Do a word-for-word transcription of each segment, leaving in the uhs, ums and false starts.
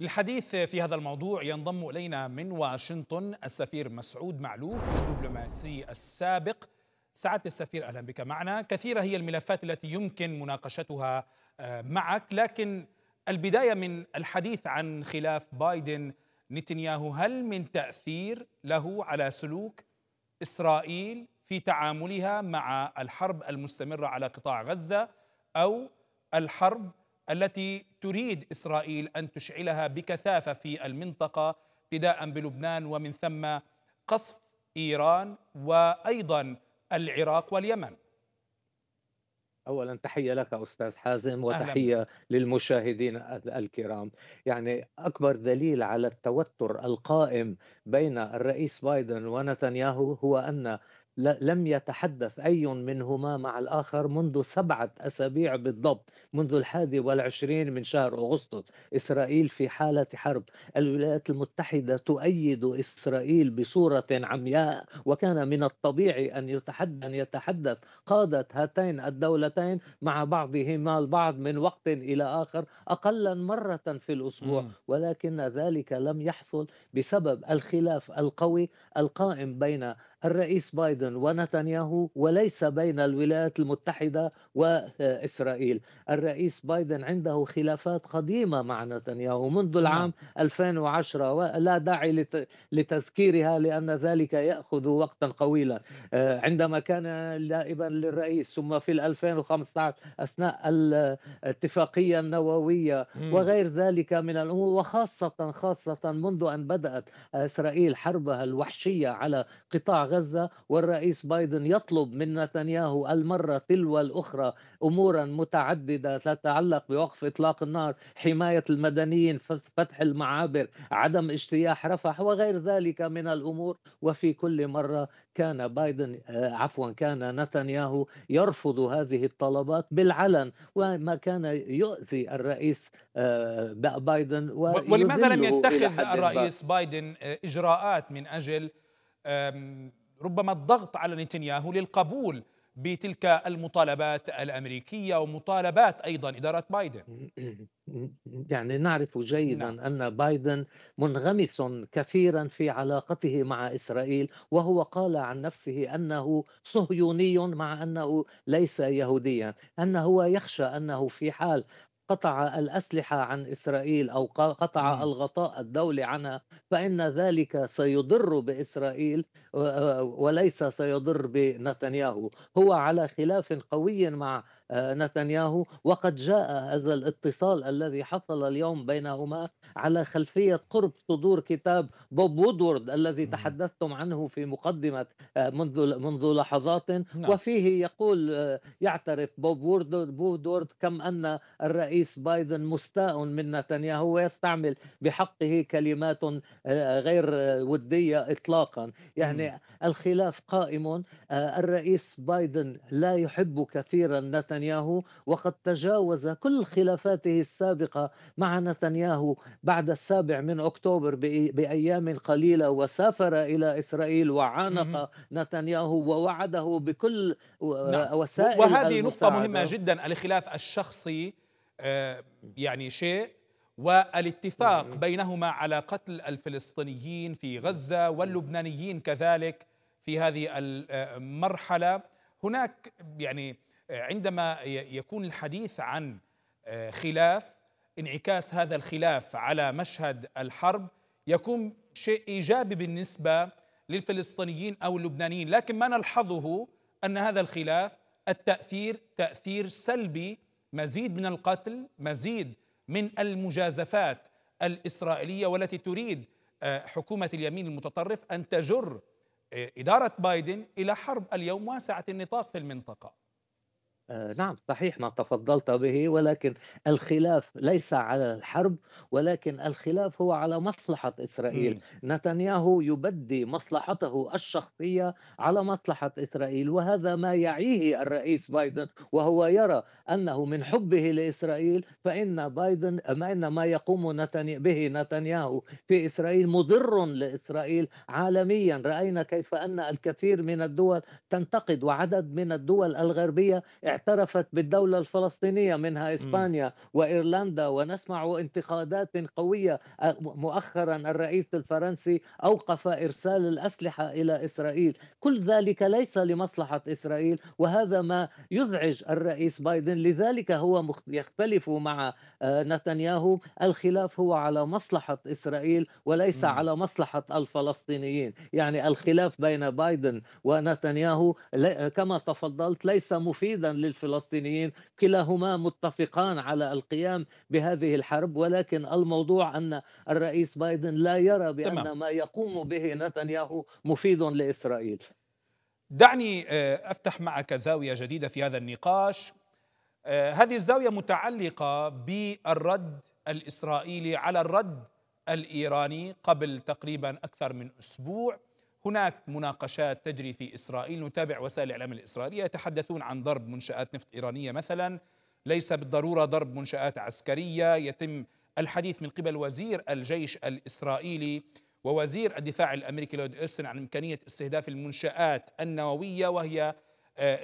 للحديث في هذا الموضوع ينضم إلينا من واشنطن السفير مسعود معلوف الدبلوماسي السابق. سعادة السفير أهلا بك معنا. كثيرة هي الملفات التي يمكن مناقشتها معك، لكن البداية من الحديث عن خلاف بايدن نتنياهو، هل من تأثير له على سلوك إسرائيل في تعاملها مع الحرب المستمرة على قطاع غزة أو الحرب التي تريد إسرائيل أن تشعلها بكثافة في المنطقة ابتداء بلبنان ومن ثم قصف إيران وأيضا العراق واليمن؟ أولا تحية لك أستاذ حازم وتحية أهلا. للمشاهدين الكرام. يعني أكبر دليل على التوتر القائم بين الرئيس بايدن ونتنياهو هو أن لم يتحدث أي منهما مع الآخر منذ سبعة أسابيع بالضبط، منذ الحادي والعشرين من شهر أغسطس. إسرائيل في حالة حرب، الولايات المتحدة تؤيد إسرائيل بصورة عمياء، وكان من الطبيعي أن يتحدث قادة هاتين الدولتين مع بعضهما البعض من وقت إلى آخر أقلا مرة في الأسبوع، ولكن ذلك لم يحصل بسبب الخلاف القوي القائم بين الرئيس بايدن ونتنياهو وليس بين الولايات المتحدة وإسرائيل. الرئيس بايدن عنده خلافات قديمة مع نتنياهو منذ العام ألفين وعشرة ولا داعي لتذكيرها لأن ذلك يأخذ وقتا طويلا، عندما كان نائبا للرئيس، ثم في ألفين وخمسة عشر أثناء الاتفاقية النووية وغير ذلك من الأمور، وخاصة خاصة منذ أن بدأت إسرائيل حربها الوحشية على قطاع غزة، والرئيس بايدن يطلب من نتنياهو المرة تلو الأخرى أمورا متعددة تتعلق بوقف إطلاق النار، حماية المدنيين، فتح المعابر، عدم اجتياح رفح وغير ذلك من الأمور، وفي كل مرة كان بايدن عفوا كان نتنياهو يرفض هذه الطلبات بالعلن، وما كان يؤذي الرئيس بايدن. ولماذا لم يتخذ الرئيس بايدن إجراءات من أجل ربما الضغط على نتنياهو للقبول بتلك المطالبات الأمريكية ومطالبات أيضا إدارة بايدن؟ يعني نعرف جيدا نعم. أن بايدن منغمس كثيرا في علاقته مع إسرائيل، وهو قال عن نفسه أنه صهيوني مع أنه ليس يهوديا، أنه يخشى أنه في حال قطع الأسلحة عن إسرائيل أو قطع الغطاء الدولي عنها فإن ذلك سيضر بإسرائيل وليس سيضر بنتنياهو. هو على خلاف قوي مع نتنياهو، وقد جاء هذا الاتصال الذي حصل اليوم بينهما على خلفية قرب صدور كتاب بوب وودورد الذي تحدثتم عنه في مقدمة منذ منذ لحظات، وفيه يقول يعترف بوب وودورد كم أن الرئيس بايدن مستاء من نتنياهو ويستعمل بحقه كلمات غير ودية إطلاقا. يعني الخلاف قائم، الرئيس بايدن لا يحب كثيرا نتنياهو نتنياهو وقد تجاوز كل خلافاته السابقة مع نتنياهو بعد السابع من أكتوبر بأيام قليلة، وسافر إلى إسرائيل وعانق نتنياهو ووعده بكل نعم. وسائل وهذه نقطة مهمة جدا. الخلاف الشخصي يعني شيء، والاتفاق بينهما على قتل الفلسطينيين في غزة واللبنانيين كذلك في هذه المرحلة. هناك يعني عندما يكون الحديث عن خلاف، انعكاس هذا الخلاف على مشهد الحرب يكون شيء إيجابي بالنسبة للفلسطينيين أو اللبنانيين، لكن ما نلحظه أن هذا الخلاف التأثير تأثير سلبي، مزيد من القتل، مزيد من المجازفات الإسرائيلية، والتي تريد حكومة اليمين المتطرف أن تجر إدارة بايدن إلى حرب اليوم واسعة النطاق في المنطقة. نعم صحيح ما تفضلت به، ولكن الخلاف ليس على الحرب، ولكن الخلاف هو على مصلحة إسرائيل. م. نتنياهو يبدي مصلحته الشخصية على مصلحة إسرائيل، وهذا ما يعيه الرئيس بايدن، وهو يرى أنه من حبه لإسرائيل فإن بايدن ما إن ما يقوم نتني... به نتنياهو في إسرائيل مضر لإسرائيل عالميا. رأينا كيف أن الكثير من الدول تنتقد، وعدد من الدول الغربية اعترفت بالدولة الفلسطينية منها إسبانيا م. وإيرلندا، ونسمع انتقادات قوية. مؤخرا الرئيس الفرنسي أوقف إرسال الأسلحة إلى إسرائيل. كل ذلك ليس لمصلحة إسرائيل، وهذا ما يزعج الرئيس بايدن. لذلك هو يختلف مع نتنياهو، الخلاف هو على مصلحة إسرائيل وليس م. على مصلحة الفلسطينيين. يعني الخلاف بين بايدن ونتنياهو كما تفضلت ليس مفيدا للفلسطينيين، كلاهما متفقان على القيام بهذه الحرب، ولكن الموضوع أن الرئيس بايدن لا يرى بأن تمام. ما يقوم به نتنياهو مفيد لإسرائيل. دعني أفتح معك زاوية جديدة في هذا النقاش. هذه الزاوية متعلقة بالرد الإسرائيلي على الرد الإيراني قبل تقريبا أكثر من أسبوع. هناك مناقشات تجري في إسرائيل، نتابع وسائل الإعلام الإسرائيلية يتحدثون عن ضرب منشآت نفط إيرانية مثلا، ليس بالضرورة ضرب منشآت عسكرية. يتم الحديث من قبل وزير الجيش الإسرائيلي ووزير الدفاع الأمريكي لويد أوستن عن إمكانية استهداف المنشآت النووية، وهي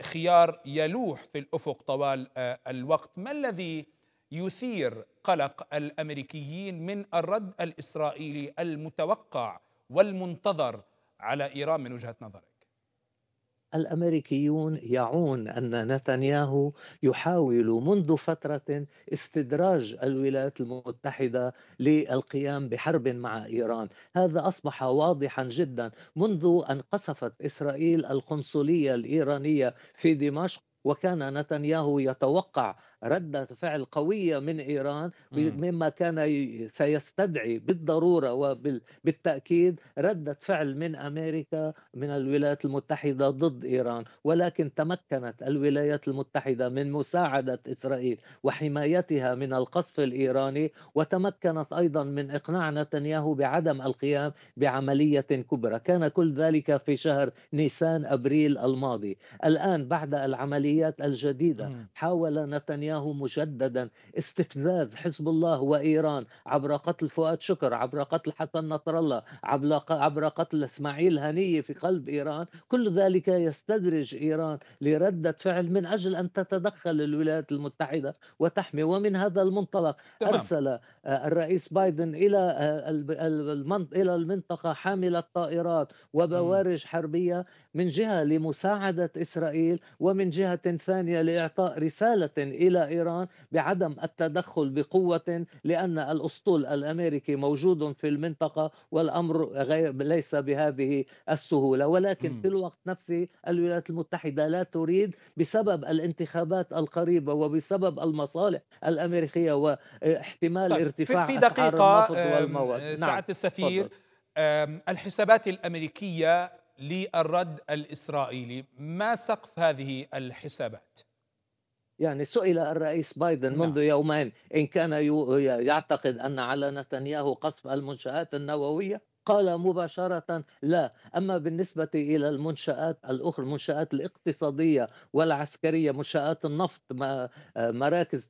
خيار يلوح في الأفق طوال الوقت. ما الذي يثير قلق الأمريكيين من الرد الإسرائيلي المتوقع والمنتظر على إيران من وجهة نظرك؟ الأمريكيون يعون أن نتنياهو يحاول منذ فترة استدراج الولايات المتحدة للقيام بحرب مع إيران. هذا أصبح واضحا جدا منذ أن قصفت إسرائيل القنصلية الإيرانية في دمشق، وكان نتنياهو يتوقع ردة فعل قوية من إيران، مما كان سيستدعي بالضرورة وبالتأكيد ردة فعل من أمريكا من الولايات المتحدة ضد إيران. ولكن تمكنت الولايات المتحدة من مساعدة إسرائيل وحمايتها من القصف الإيراني، وتمكنت أيضا من إقناع نتنياهو بعدم القيام بعملية كبرى. كان كل ذلك في شهر نيسان أبريل الماضي. الآن بعد العمليات الجديدة حاول نتنياهو مجددا استفزاز حزب الله وإيران عبر قتل فؤاد شكر، عبر قتل حسن نصر الله، عبر قتل اسماعيل هنيه في قلب إيران. كل ذلك يستدرج إيران لردة فعل من أجل أن تتدخل الولايات المتحدة وتحمي. ومن هذا المنطلق تمام. أرسل الرئيس بايدن إلى إلى المنطقة حاملة طائرات وبوارج حربية، من جهة لمساعدة إسرائيل، ومن جهة ثانية لإعطاء رسالة إلى إيران بعدم التدخل بقوة، لأن الأسطول الأمريكي موجود في المنطقة والأمر غير ليس بهذه السهولة. ولكن م. في الوقت نفسه الولايات المتحدة لا تريد، بسبب الانتخابات القريبة وبسبب المصالح الأمريكية واحتمال طيب. ارتفاع في أسعار النفط والمواد. نعم. سعادة السفير، الحسابات الأمريكية للرد الإسرائيلي، ما سقف هذه الحسابات؟ يعني سئل الرئيس بايدن منذ يومين إن كان يعتقد أن على نتنياهو قصف المنشآت النووية، قال مباشرة لا. أما بالنسبة إلى المنشآت الأخرى، المنشآت الاقتصادية والعسكرية، منشآت النفط، مراكز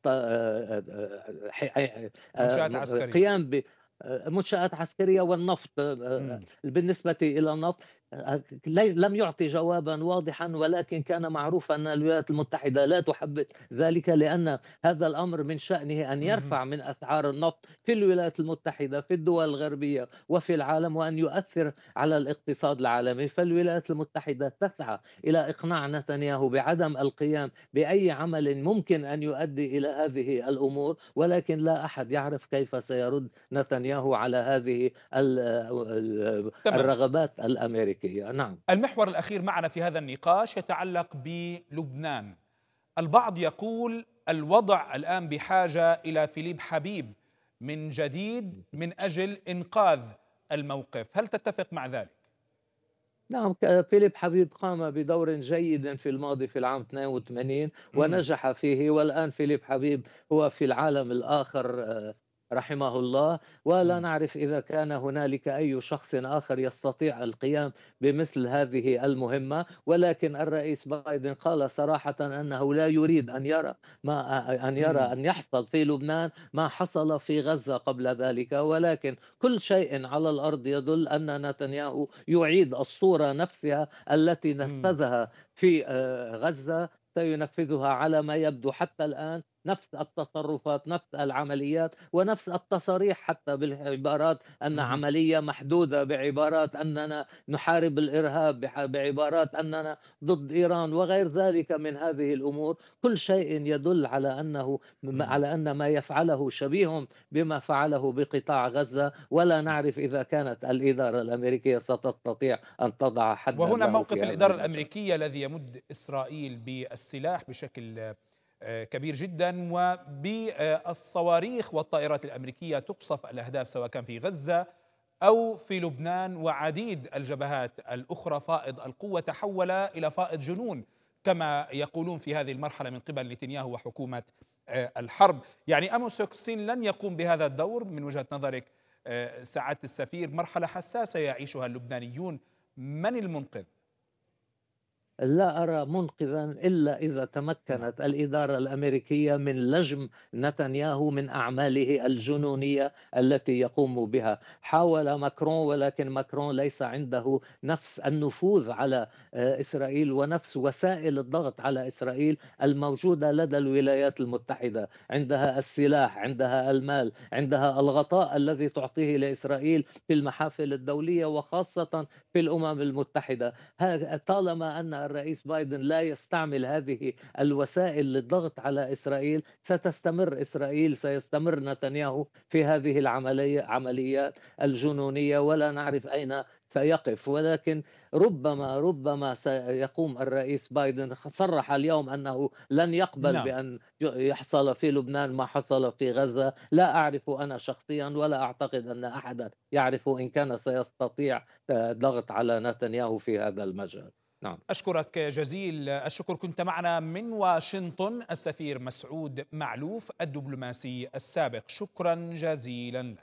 قيام بمنشآت عسكرية والنفط، بالنسبة إلى النفط لم يعطي جوابا واضحا، ولكن كان معروفا أن الولايات المتحدة لا تحب ذلك، لأن هذا الأمر من شأنه أن يرفع من أسعار النفط في الولايات المتحدة، في الدول الغربية وفي العالم، وأن يؤثر على الاقتصاد العالمي. فالولايات المتحدة تسعى إلى إقناع نتنياهو بعدم القيام بأي عمل ممكن أن يؤدي إلى هذه الأمور، ولكن لا أحد يعرف كيف سيرد نتنياهو على هذه الرغبات الأمريكية. نعم. المحور الأخير معنا في هذا النقاش يتعلق بلبنان. البعض يقول الوضع الآن بحاجة إلى فيليب حبيب من جديد من أجل إنقاذ الموقف، هل تتفق مع ذلك؟ نعم، فيليب حبيب قام بدور جيد في الماضي في العام اثنين وثمانين ونجح فيه، والآن فيليب حبيب هو في العالم الآخر رحمه الله، ولا نعرف إذا كان هنالك أي شخص آخر يستطيع القيام بمثل هذه المهمة. ولكن الرئيس بايدن قال صراحة أنه لا يريد أن يرى ما أن يرى أن يحصل في لبنان ما حصل في غزة قبل ذلك، ولكن كل شيء على الأرض يدل أن نتنياهو يعيد الصورة نفسها التي نفذها في غزة حتى ينفذها على ما يبدو حتى الآن نفس التصرفات، نفس العمليات، ونفس التصريح حتى بالعبارات أن عملية محدودة، بعبارات أننا نحارب الإرهاب، بعبارات أننا ضد إيران وغير ذلك من هذه الأمور. كل شيء يدل على أنه على أن ما يفعله شبيه بما فعله بقطاع غزة، ولا نعرف إذا كانت الإدارة الأمريكية ستستطيع أن تضع حدا. وهنا موقف الإدارة الأمريكية الذي يمد إسرائيل بالسلاح بشكل كبير جدا، وبالصواريخ والطائرات الأمريكية تقصف الأهداف سواء كان في غزة أو في لبنان وعديد الجبهات الأخرى. فائض القوة تحول إلى فائض جنون كما يقولون في هذه المرحلة من قبل نتنياهو وحكومة الحرب. يعني أمس أوكسين لن يقوم بهذا الدور من وجهة نظرك سعادة السفير؟ مرحلة حساسة يعيشها اللبنانيون، من المنقذ؟ لا أرى منقذا إلا إذا تمكنت الإدارة الأمريكية من لجم نتنياهو من أعماله الجنونية التي يقوم بها. حاول ماكرون ولكن ماكرون ليس عنده نفس النفوذ على إسرائيل ونفس وسائل الضغط على إسرائيل الموجودة لدى الولايات المتحدة. عندها السلاح، عندها المال، عندها الغطاء الذي تعطيه لإسرائيل في المحافل الدولية وخاصة في الأمم المتحدة. طالما أن الرئيس بايدن لا يستعمل هذه الوسائل للضغط على إسرائيل ستستمر إسرائيل، سيستمر نتنياهو في هذه العملية عمليات الجنونية ولا نعرف أين سيقف. ولكن ربما ربما سيقوم الرئيس بايدن، صرح اليوم أنه لن يقبل لا. بأن يحصل في لبنان ما حصل في غزة. لا أعرف أنا شخصيا ولا أعتقد أن أحدا يعرف إن كان سيستطيع ضغط على نتنياهو في هذا المجال. نعم. أشكرك جزيل الشكر، كنت معنا من واشنطن السفير مسعود معلوف الدبلوماسي السابق، شكرا جزيلا.